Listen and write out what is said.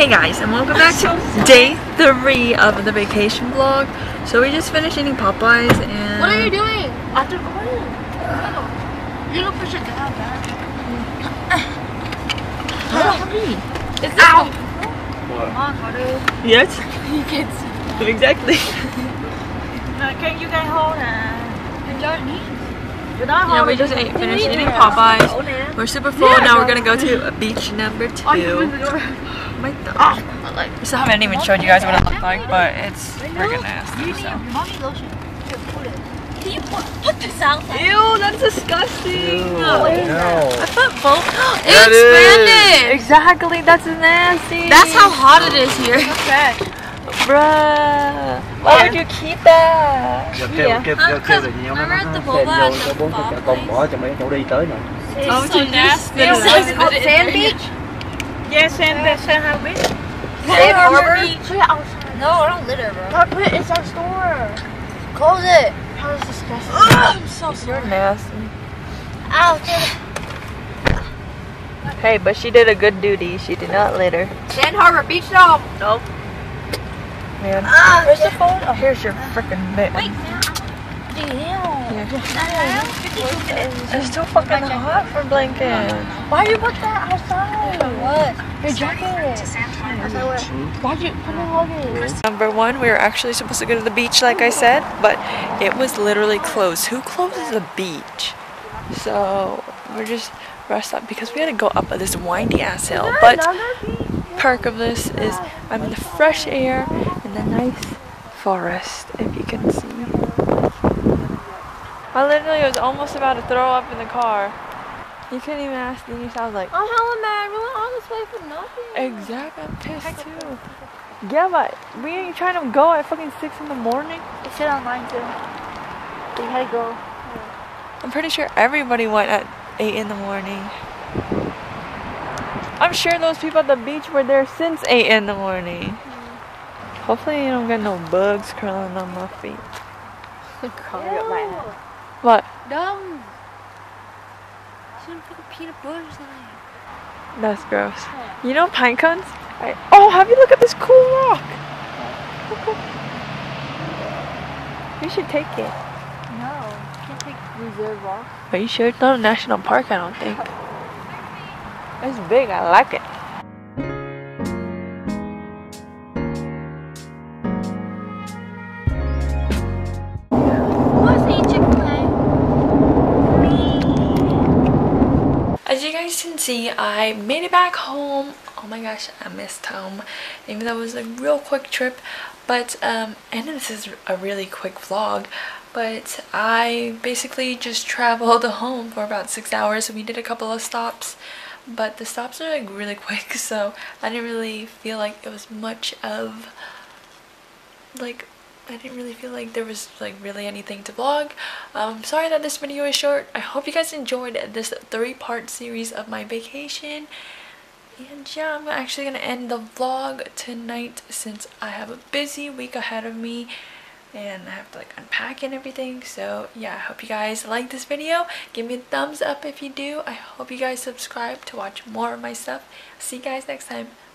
Hey guys, and welcome back to day 3 of the vacation vlog. So we just finished eating Popeyes and... What are you doing? After you don't push it down back. It's out. What? Yes? You can't see. Exactly. Can you guys hold it? Your knees. Yeah, we just finished eating Popeyes. We're super full. Now we're gonna go to beach number 2. My God. We still haven't even showed you guys what it looked like, but it's freaking nasty. So. Ew, that's disgusting. Ew, no. I put both. It expanded. Exactly, that's nasty. That's how hot it is here. Okay. Bruh. Why would you keep that? Yeah. Because remember at the boba place? Oh, so nasty. It's called Sand Beach? Yes, Sand Harbor. Sand Harbor? No, I don't litter, bro. Not put it, it's our store. Close it. That was disgusting. I'm so sorry. You're nasty. Ouch. Hey, but she did a good duty. She did not litter. Sand Harbor Beach, though. Nope. Man. Where's the phone? Oh, here's your freaking mitt. Wait, now. Damn. It's too fucking hot for blankets. Why do you put that outside? What? Your jacket. Why'd you put it on? Number 1, we were actually supposed to go to the beach like I said, but it was literally closed. Who closes the beach? So we're just rushed up because we had to go up this windy ass hill. But perk of this is I'm in the fresh air in the nice forest, if you can see. I literally was almost about to throw up in the car. You couldn't even ask me. I was like, oh, hella mad. We went all this way for nothing. Exactly. I'm pissed too. Yeah, but we ain't trying to go at fucking 6 in the morning. It's shit online too. We had to go. I'm pretty sure everybody went at 8 in the morning. I'm sure those people at the beach were there since 8 in the morning. Mm-hmm. Hopefully you don't get no bugs crawling on my feet. Crawling up my ass. What? Dumb. She didn't put the peanut butter in. That's gross. Yeah. You know pine cones? Oh, have you look at this cool rock? Look. You should take it. No, you can't take reserve rock. Are you sure? It's not a national park, I don't think. It's big, I like it. I made it back home. Oh my gosh, I missed home. Even though it was a real quick trip, but and this is a really quick vlog, but I basically just traveled home for about 6 hours. We did a couple of stops, but the stops are like really quick, so I didn't really feel like it was much of like I didn't really feel like there was like really anything to vlog. I'm sorry that this video is short. I hope you guys enjoyed this 3-part series of my vacation. And yeah, I'm actually going to end the vlog tonight since I have a busy week ahead of me. And I have to like unpack and everything. So yeah, I hope you guys like this video. Give me a thumbs up if you do. I hope you guys subscribe to watch more of my stuff. See you guys next time.